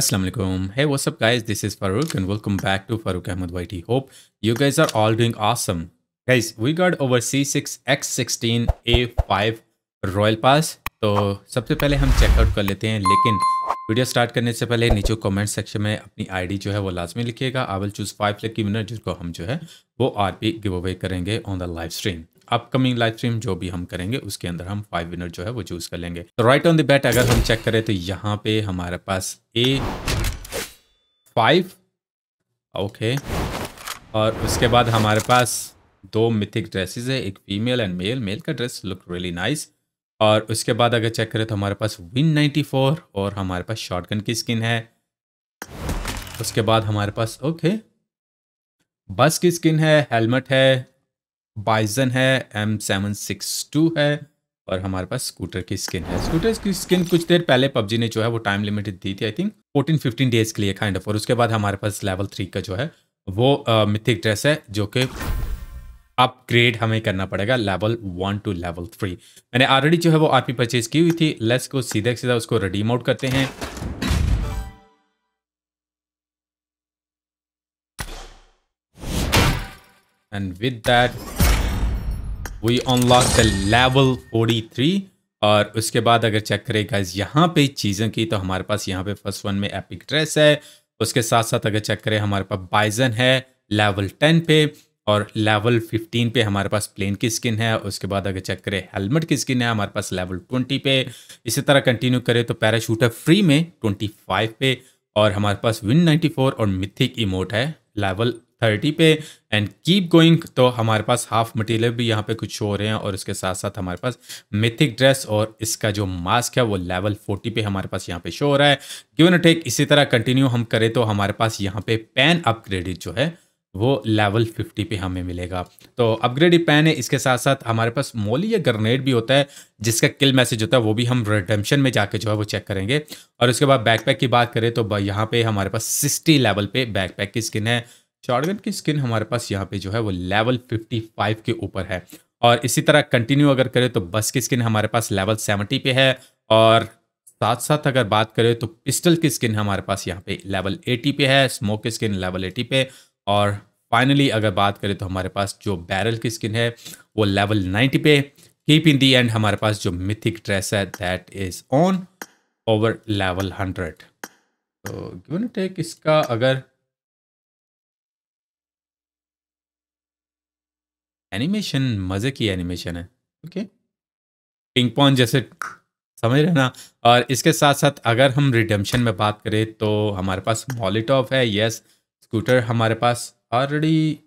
Assalamu alaikum. Hey, what's up guys? This is Farooq and welcome back to Farooq Ahmad YT. Hope you guys are all doing awesome. Guys, we got our C6S16 A5 Royal Pass. तो सबसे पहले हम checkout कर लेते हैं, लेकिन video start करने से पहले नीचे कमेंट सेक्शन में अपनी आईडी जो है वो लाजमी लिखिएगा। I will choose 5 lucky winner जिसको हम जो है वो RP गिव अवे करेंगे on the live stream. Upcoming live stream जो भी हम करेंगे उसके अंदर हम 5 विनर जो है वो चूज कर लेंगे। तो राइट ऑन द बैट अगर हम चेक करें तो यहाँ पे हमारे पास A5 ओके, और उसके बाद हमारे पास 2 मिथिक ड्रेसेस है, एक फीमेल एंड मेल। मेल का ड्रेस लुक रियली नाइस। और उसके बाद अगर चेक करें तो हमारे पास विन 94 और हमारे पास शॉटगन की स्किन है। उसके बाद हमारे पास ओके बस की स्किन है, हेलमेट है, बाइजन है, M762 है और हमारे पास स्कूटर की स्किन है। स्कूटर की स्किन कुछ देर पहले PUBG ने जो है वो टाइम लिमिटेड दी थी, आई थिंक 14-15 डेज के लिए काइंड ऑफ। और उसके बाद हमारे पास लेवल 3 का जो है वो मिथिक ड्रेस है जो कि अपग्रेड हमें करना पड़ेगा लेवल 1 to लेवल 3। मैंने ऑलरेडी जो है वो RP परचेज की हुई थी। लेट्स को सीधा उसको रिडीम आउट करते हैं। And with that, we unlock the level 43। और उसके बाद अगर चेक करें गाइज यहाँ पे चीज़ों की, तो हमारे पास यहाँ पे फर्स्ट 1 में एपिक ड्रेस है। उसके साथ साथ अगर चेक करें हमारे पास बाइजन है लेवल 10 पे, और लेवल 15 पे हमारे पास प्लेन की स्किन है। उसके बाद अगर चेक करें हेलमेट की स्किन है हमारे पास लेवल 20 पे। इसी तरह कंटिन्यू करें तो पैराशूट है फ्री में 25 पे, और हमारे पास विन 94 और मिथिक इमोट है लेवल 30 पे। एंड कीप गोइंग, तो हमारे पास हाफ मटेरियल भी यहाँ पे कुछ हो रहे हैं। और उसके साथ साथ हमारे पास मिथिक ड्रेस और इसका जो मास्क है वो लेवल 40 पे हमारे पास यहाँ पे शो हो रहा है। गिव एंड टेक इसी तरह कंटिन्यू हम करें तो हमारे पास यहाँ पे पैन अपग्रेडेड जो है वो लेवल 50 पे हमें मिलेगा। तो अपग्रेडेड पैन है। इसके साथ साथ हमारे पास मोली या ग्रेनेड भी होता है जिसका किल मैसेज होता है, वो भी हम रिडेम्पशन में जाके जो है वो चेक करेंगे। और उसके बाद बैकपैक की बात करें तो यहाँ पे हमारे पास 60 लेवल पे बैकपैक की स्किन है। शॉटगन की स्किन हमारे पास यहाँ पे जो है वो लेवल 55 के ऊपर है। और इसी तरह कंटिन्यू अगर करें तो बस की स्किन हमारे पास लेवल 70 पे है। और साथ साथ अगर बात करें तो पिस्टल की स्किन हमारे पास यहाँ पे लेवल 80 पे है, स्मोक की स्किन लेवल 80 पे। और फाइनली अगर बात करें तो हमारे पास जो बैरल की स्किन है वो लेवल 90 पे। कीप इन दी एंड हमारे पास जो मिथिक ड्रेस है that is on over level 100। तो गिव एंड टेक इसका अगर एनिमेशन मज़े की एनिमेशन है, ओके पिंग पॉन्ग जैसे, समझ रहे ना। और इसके साथ साथ अगर हम रिडेम्पशन में बात करें तो हमारे पास मोलिटॉव है, यस। स्कूटर हमारे पास ऑलरेडी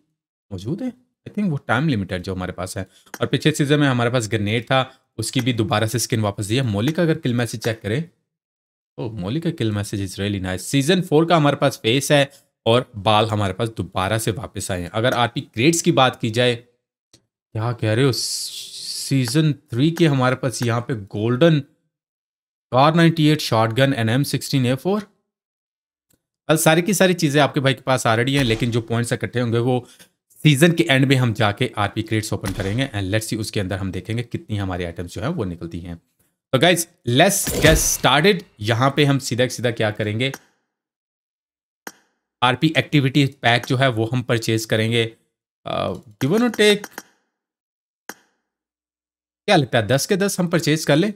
मौजूद है, आई थिंक वो टाइम लिमिटेड जो हमारे पास है। और पिछले सीजन में हमारे पास ग्रेनेड था, उसकी भी दोबारा से स्किन वापस दी है। मोली का अगर किल मैसेज चेक करें तो मोली का kill message is really nice. Season 4 का हमारे पास फेस है और बाल हमारे पास दोबारा से वापस आए हैं। अगर RP ग्रेड्स की बात की जाए, क्या कह रहे हो, सीजन 3 के हमारे पास यहाँ पे golden car 98 shotgun and M16 A4। सारी की सारी चीज़ें आपके भाई के पास ऑलरेडी हैं, लेकिन जो पॉइंट्स इकट्ठे होंगे वो सीजन के एंड में हम जाके RP क्रेट्स ओपन करेंगे एंड लेट्स सी उसके अंदर हम देखेंगे कितनी हमारी आइटम्स जो है वो निकलती हैं। तो गाइज लेट्स गेट स्टार्टेड। यहाँ पे हम सीधा क्या करेंगे, RP एक्टिविटी पैक जो है वो हम परचेज करेंगे। गिवन और टेक क्या लगता है 10 के 10 हम परचेज कर लें,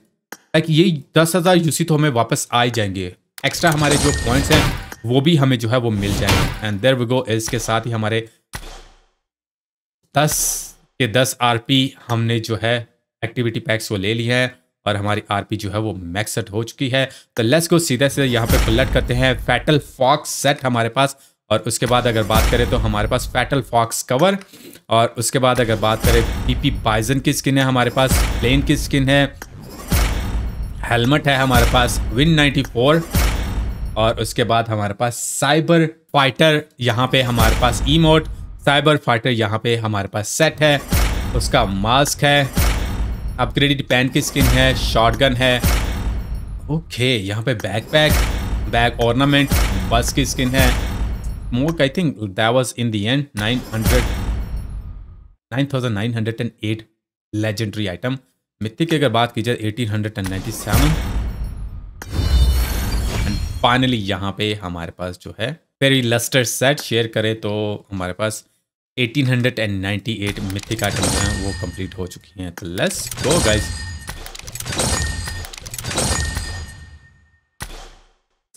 ताकि ये 10,000 UC तो हमें वापस आ ही जाएंगे। एक्स्ट्रा हमारे जो पॉइंट्स हैं वो भी हमें जो है वो मिल जाएंगे। And there we go. इसके साथ ही हमारे 10 के 10 RP हमने जो है एक्टिविटी पैक्स वो ले लिए हैं और हमारी RP जो है वो मैक्स सेट हो चुकी है। तो लेट्स गो सीधा यहाँ पे पलट करते हैं। फैटल फॉक्स सेट हमारे पास, और उसके बाद अगर बात करें तो हमारे पास फैटल फॉक्स कवर। और उसके बाद अगर बात करें PP बाइजन की स्किन है हमारे पास, प्लेन की स्किन है, हेलमेट है हमारे पास, विन 94। और उसके बाद हमारे पास साइबर फाइटर, यहाँ पे हमारे पास इमोट साइबर फाइटर यहाँ पे हमारे पास सेट है, उसका मास्क है, अपग्रेडेड पैंट की स्किन है, शॉटगन है, ओके। यहाँ पे बैग ऑर्नामेंट, बस की स्किन है, more. I think that was in the end 9,908 legendary item. Mythic की अगर बात की जाए 1,897, फाइनली यहाँ पे हमारे पास जो है वेरी लस्टर सेट शेयर करें तो हमारे पास 1898 मिथिक आइटम हैं वो कंप्लीट हो चुकी हैं। तो लेट्स गो गाइस।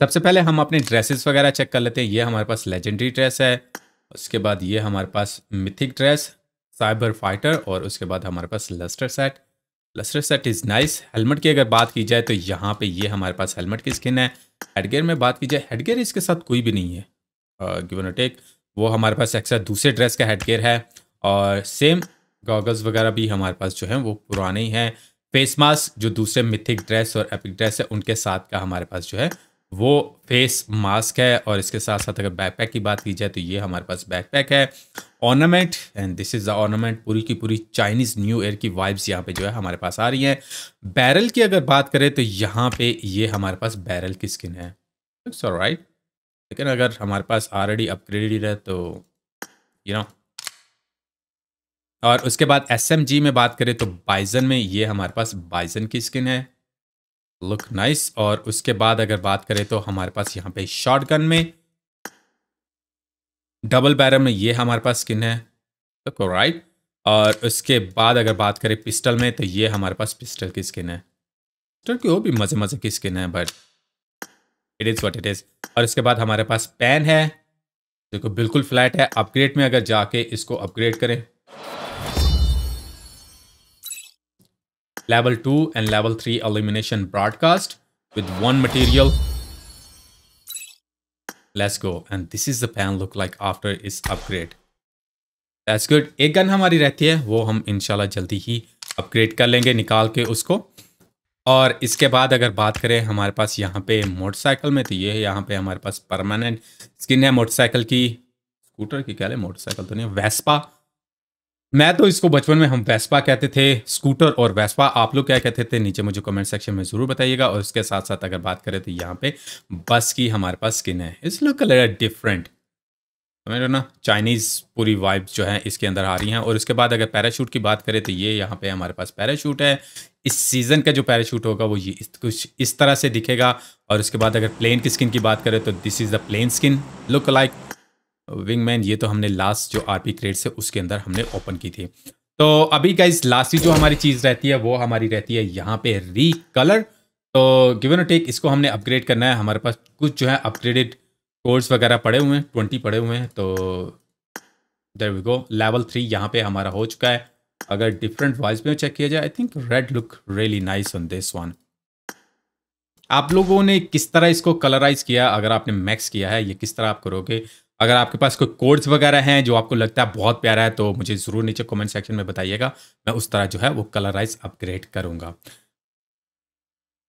सबसे पहले हम अपने ड्रेसेस वगैरह चेक कर लेते हैं। ये हमारे पास लेजेंडरी ड्रेस है, उसके बाद ये हमारे पास मिथिक ड्रेस, साइबर फाइटर और उसके बाद हमारे पास luster set. Luster set is nice. Helmet की अगर बात की जाए तो यहाँ पे ये हमारे पास हेलमेट की स्किन है। हेडगेयर में बात की जाए हेडगेयर इसके साथ कोई भी नहीं है गिवन और टेक, वो हमारे पास एक्स्ट्रा दूसरे ड्रेस का हेडगेयर है और सेम गॉगल्स वगैरह भी हमारे पास जो है वो पुराने ही हैं। फेस मास्क जो दूसरे मिथिक ड्रेस और एपिक ड्रेस है उनके साथ का हमारे पास जो है वो फेस मास्क है और इसके साथ साथ अगर बैकपैक की बात की जाए तो ये हमारे पास बैकपैक है। Ornament and this is the ornament, पूरी की पूरी चाइनीज़ न्यू ईयर की वाइब्स यहाँ पे जो है हमारे पास आ रही हैं। बैरल की अगर बात करें तो यहाँ पे ये हमारे पास बैरल की स्किन है, इट्स ऑलराइट। लेकिन अगर हमारे पास ऑलरेडी अपग्रेडेड है तो यू नो। और उसके बाद एसएमजी में बात करें तो बाइजन में ये हमारे पास बाइजन की स्किन है, लुक नाइस और उसके बाद अगर बात करें तो हमारे पास यहाँ पे शॉटगन में डबल बैरल में ये हमारे पास स्किन है, तो राइट। और उसके बाद अगर बात करें पिस्टल में तो ये हमारे पास पिस्टल की स्किन है। पिस्टल की वो भी मज़े मज़े की स्किन है but it is what it is. और उसके बाद हमारे पास पैन है देखो, बिल्कुल फ्लैट है। अपग्रेड में अगर जाके इसको अपग्रेड करें level 2 and level 3 elimination broadcast with 1 material, let's go. And this is the pan look like after इस अपग्रेड, दैट्स गुड। एक गन हमारी रहती है वो हम इंशाल्लाह जल्दी ही अपग्रेड कर लेंगे निकाल के उसको। और इसके बाद अगर बात करें हमारे पास यहाँ पे मोटरसाइकिल में तो ये यहाँ पे हमारे पास परमानेंट स्किन है मोटरसाइकिल की, स्कूटर की कह लें, मोटरसाइकिल तो नहीं, वेस्पा। मैं तो इसको बचपन में हम वेस्पा कहते थे, स्कूटर और वेस्पा। आप लोग क्या कहते थे नीचे मुझे कमेंट सेक्शन में ज़रूर बताइएगा। और इसके साथ साथ अगर बात करें तो यहाँ पे बस की हमारे पास स्किन है। It's look a little different, समझ ना, चाइनीज़ पूरी वाइब जो है इसके अंदर आ रही हैं। और उसके बाद अगर पैराशूट की बात करें तो ये यहाँ पे हमारे पास पैराशूट है। इस सीज़न का जो पैराशूट होगा वो ये कुछ इस तरह से दिखेगा। और उसके बाद अगर प्लेन की स्किन की बात करें तो this is the plane skin, look like wingman. ये तो हमने लास्ट जो आरपी क्रेड्स है उसके अंदर हमने ओपन की थी। तो अभी गाइज लास्ट जो हमारी चीज़ रहती है वो हमारी रहती है यहाँ पे री कलर। तो गिवन और टेक इसको हमने अपग्रेड करना है। हमारे पास कुछ जो है अपग्रेडेड कोर्स वगैरह पड़े हुए हैं, 20 पड़े हुए हैं। तो देयर वी गो, लेवल 3 यहाँ पे हमारा हो चुका है। अगर डिफरेंट वॉइस में चेक किया जाए, I think red look really nice on this one. आप लोगों ने किस तरह इसको कलराइज किया, अगर आपने मैक्स किया है ये किस तरह आप करोगे। अगर आपके पास कोई कोड्स वगैरह हैं जो आपको लगता है बहुत प्यारा है तो मुझे ज़रूर नीचे कमेंट सेक्शन में बताइएगा, मैं उस तरह जो है वो कलराइज अपग्रेड करूँगा।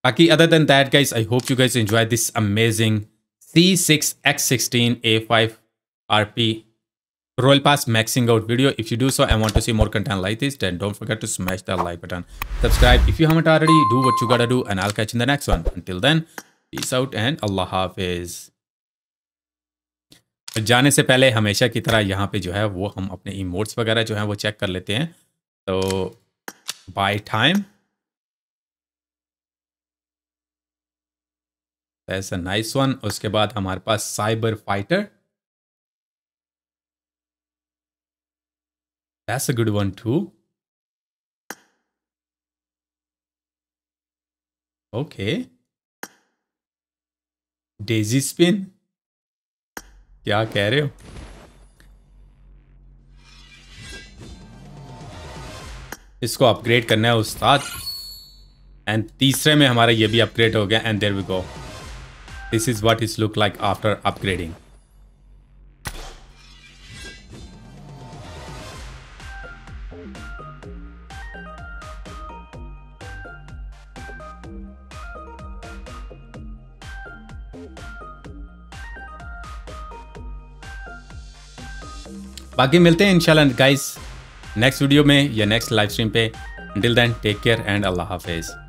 बाकी other than that guys, I hope you guys enjoy this amazing C6S16 A5 RP Royal Pass maxing out video. If you do so and want to see more content like this, then don't forget to smash that like button. Subscribe if you haven't already, do what you gotta do and I'll catch you in the next one. Until then, peace out and Allah Hafiz. जाने से पहले हमेशा की तरह यहाँ पे जो है वो हम अपने इमोट्स वगैरह जो हैं वो चेक कर लेते हैं। तो bye time, that's a nice one. उसके बाद हमारे पास cyber fighter, that's a good one too. Okay, daisy spin, क्या कह रहे हो। इसको अपग्रेड करना है उस्ताद। एंड तीसरे में हमारा ये भी अपग्रेड हो गया। And there we go, this is what is look like after upgrading. बाकी मिलते हैं इंशाल्लाह गाइस नेक्स्ट वीडियो में या नेक्स्ट लाइव स्ट्रीम पे। Until then take care and अल्लाह हाफिज़।